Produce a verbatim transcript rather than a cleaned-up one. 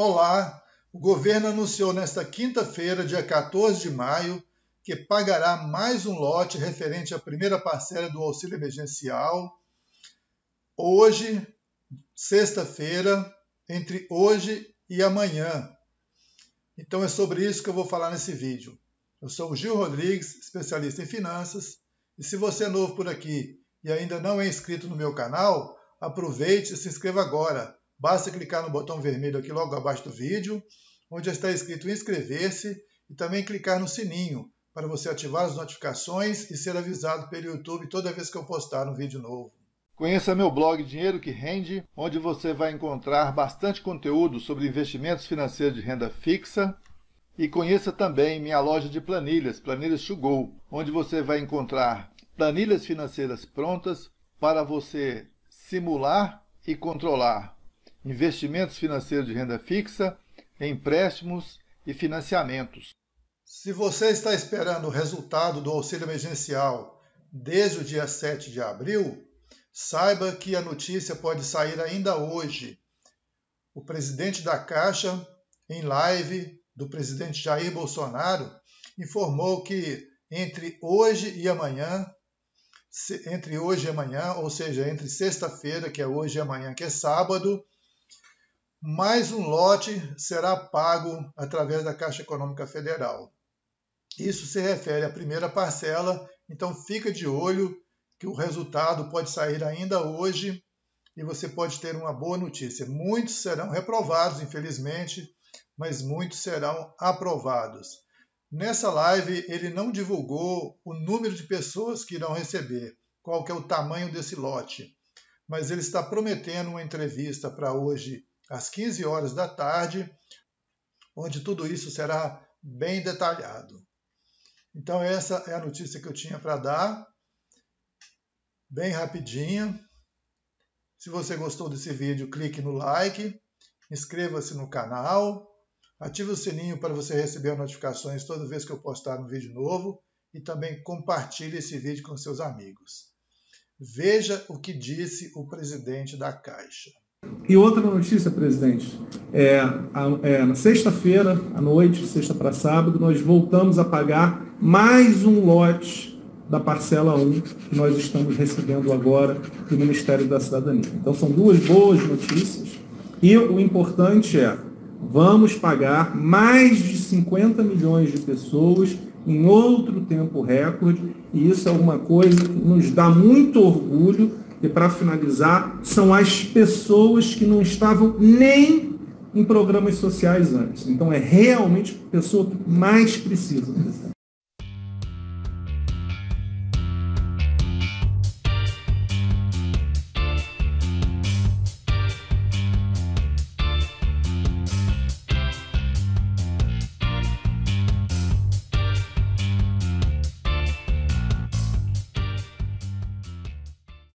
Olá! O governo anunciou nesta quinta-feira, dia quatorze de maio, que pagará mais um lote referente à primeira parcela do auxílio emergencial. Hoje, sexta-feira, entre hoje e amanhã. Então é sobre isso que eu vou falar nesse vídeo. Eu sou o Gil Rodrigues, especialista em finanças, e se você é novo por aqui e ainda não é inscrito no meu canal, aproveite e se inscreva agora. Basta clicar no botão vermelho aqui logo abaixo do vídeo, onde está escrito inscrever-se, e também clicar no sininho para você ativar as notificações e ser avisado pelo YouTube toda vez que eu postar um vídeo novo. Conheça meu blog Dinheiro que Rende, onde você vai encontrar bastante conteúdo sobre investimentos financeiros de renda fixa. E conheça também minha loja de planilhas, Planilhas to Go, onde você vai encontrar planilhas financeiras prontas para você simular e controlar investimentos financeiros de renda fixa, empréstimos e financiamentos. Se você está esperando o resultado do auxílio emergencial desde o dia sete de abril, saiba que a notícia pode sair ainda hoje. O presidente da Caixa, em live do presidente Jair Bolsonaro, informou que entre hoje e amanhã, entre hoje e amanhã, ou seja, entre sexta-feira, que é hoje, e amanhã, que é sábado, mais um lote será pago através da Caixa Econômica Federal. Isso se refere à primeira parcela, então fica de olho que o resultado pode sair ainda hoje e você pode ter uma boa notícia. Muitos serão reprovados, infelizmente, mas muitos serão aprovados. Nessa live, ele não divulgou o número de pessoas que irão receber, qual que é o tamanho desse lote, mas ele está prometendo uma entrevista para hoje, às quinze horas da tarde, onde tudo isso será bem detalhado. Então essa é a notícia que eu tinha para dar, bem rapidinha. Se você gostou desse vídeo, clique no like, inscreva-se no canal, ative o sininho para você receber notificações toda vez que eu postar um vídeo novo e também compartilhe esse vídeo com seus amigos. Veja o que disse o presidente da Caixa. E outra notícia, presidente, é, é, na sexta-feira, à noite, sexta para sábado, nós voltamos a pagar mais um lote da parcela um que nós estamos recebendo agora do Ministério da Cidadania. Então são duas boas notícias e o importante é, vamos pagar mais de cinquenta milhões de pessoas em outro tempo recorde e isso é uma coisa que nos dá muito orgulho. E para finalizar, são as pessoas que não estavam nem em programas sociais antes. Então é realmente a pessoa que mais precisa.